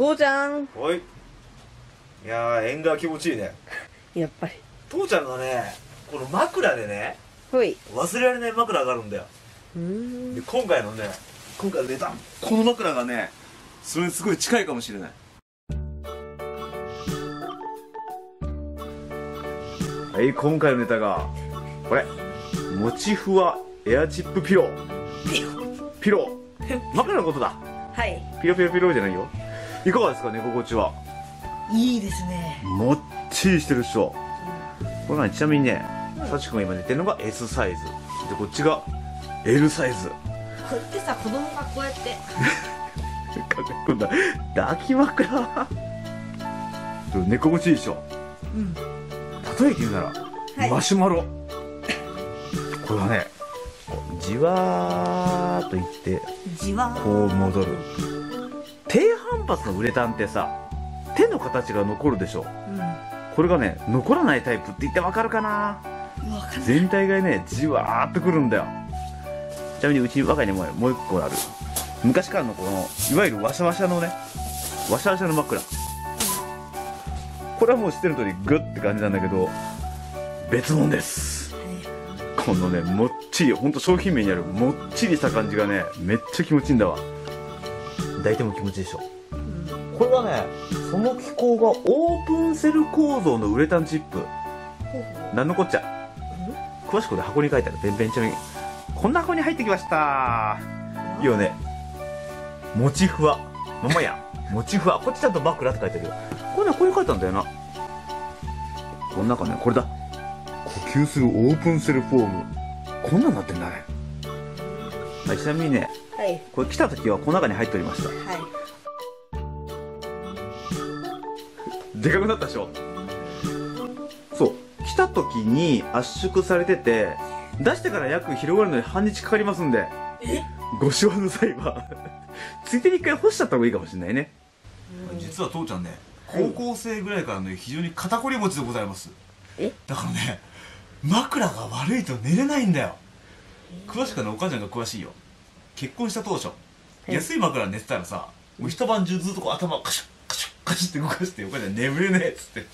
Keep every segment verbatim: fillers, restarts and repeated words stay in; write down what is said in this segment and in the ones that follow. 父ちゃん。おい。いやー、縁側気持ちいいね。やっぱり。父ちゃんがね、この枕でね、はい、忘れられない枕があるんだよ。うん。で、今回のね、今回出たこの枕がね、それにすごい近いかもしれない。はい、今回のネタがこれ、もちふわエアチップピロー。ピロー。枕のことだ。はい。ピロピロピロじゃないよ。いかがですか、寝心地は。いいですね。もっちりしてるっしょ。これはちなみにね、さちくんが今寝てるのが S サイズで、こっちが L サイズ。これってさ、子供がこうやってこんな抱き枕寝心地いいっしょ。うん。例えて言うなら、はい、マシュマロこれはね、じわーっといってじわーこう戻る。低反発のウレタンってさ、手の形が残るでしょ、うん、これがね、残らないタイプって言ってわかるかな。全体がね、じわーっとくるんだよ。ちなみにうち我が家にももう一個ある、昔からのこのいわゆるワシャワシャのね、ワシャワシャの枕、これはもう知ってる通りグッって感じなんだけど、別物です。このね、もっちり、ほんと商品名にあるもっちりした感じがね、めっちゃ気持ちいいんだわ。抱いても気持ちいいでしょ。これはね、その機構がオープンセル構造のウレタンチップ。なんのこっちゃ。詳しくこれ箱に書いてある。べんべんちなみにこんな箱に入ってきましたー。いいよね、もちふわ。ママやもちふわ。こっちちゃんと枕って書いてあるよ。これね、これ書いたんだよな。この中ね、これだ。呼吸するオープンセルフォーム。こんなんなってんだね。はい、ちなみにね、はい、これ来た時はこの中に入っておりました。はい。でかくなったでしょ。そう、来た時に圧縮されてて、出してから約広がるのに半日かかりますんで、ご使用の際はついでに一回干しちゃった方がいいかもしれないね。実は父ちゃんね、高校生ぐらいからね、非常に肩こり持ちでございます。え、だからね、枕が悪いと寝れないんだよ。詳しくはね、お母ちゃんが詳しいよ。結婚した当初、安い枕寝てたらさ、もう一晩中ずっとこう頭をカシャッカシッて動かして、お母ちゃん眠れねえっつって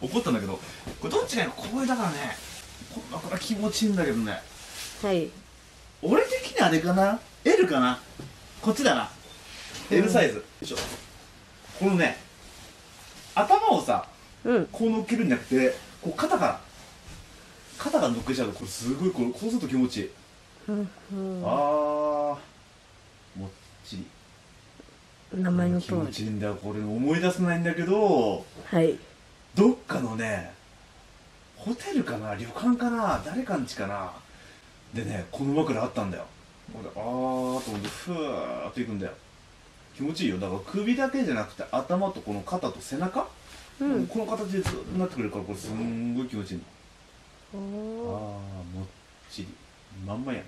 怒ったんだけど、これどっちがいいの。これだからね、こんなから気持ちいいんだけどね。はい、俺的にあれかな、 L かな、こっちだな、うん、L サイズ。よいしょ。このね、頭をさ、うん、こう乗っけるんじゃなくて、こう肩から肩が乗っけちゃうと、これすごい、これこうすると気持ちいい。ああ、もっちり。名前の通り気持ちいいんだよ。これ思い出せないんだけど、はい、どっかのね、ホテルかな、旅館かな、誰かんちかなでね、この枕あったんだよ。俺、あーと思ってふーっといくんだよ。気持ちいいよ。だから首だけじゃなくて、頭とこの肩と背中、うん、この形でずっとなってくれるから、これすんごい気持ちいいの。あー、もっちりまんまやん。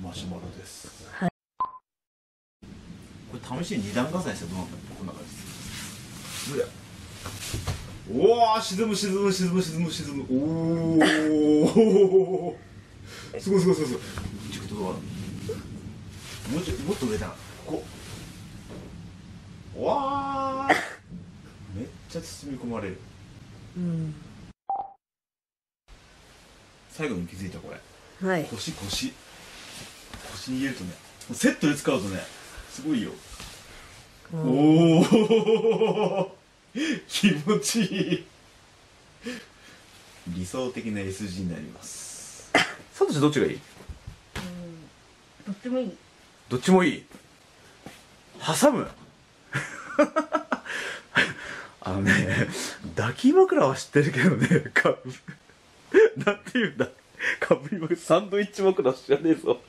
マシュマロです。はい、試しに二段重ねしてどうなったの。こんな感じで。おお、沈む沈む沈む沈む沈む。おお。すごいすごいすごいすごい。ちょっとどう。もうちょっともっと上だ。ここ。わあ。めっちゃ包み込まれる。うん。最後に気づいたこれ。はい。腰腰。腰に入れるとね。セットで使うとね。すごいよ。おお気持ちいい。理想的な S 字になります。サトシどっちがいい。どっちもいい。どっちもいい。挟むあのね、抱き枕は知ってるけどね、かぶなんていうんだ、かぶり枕、サンドイッチ枕知らねえぞ。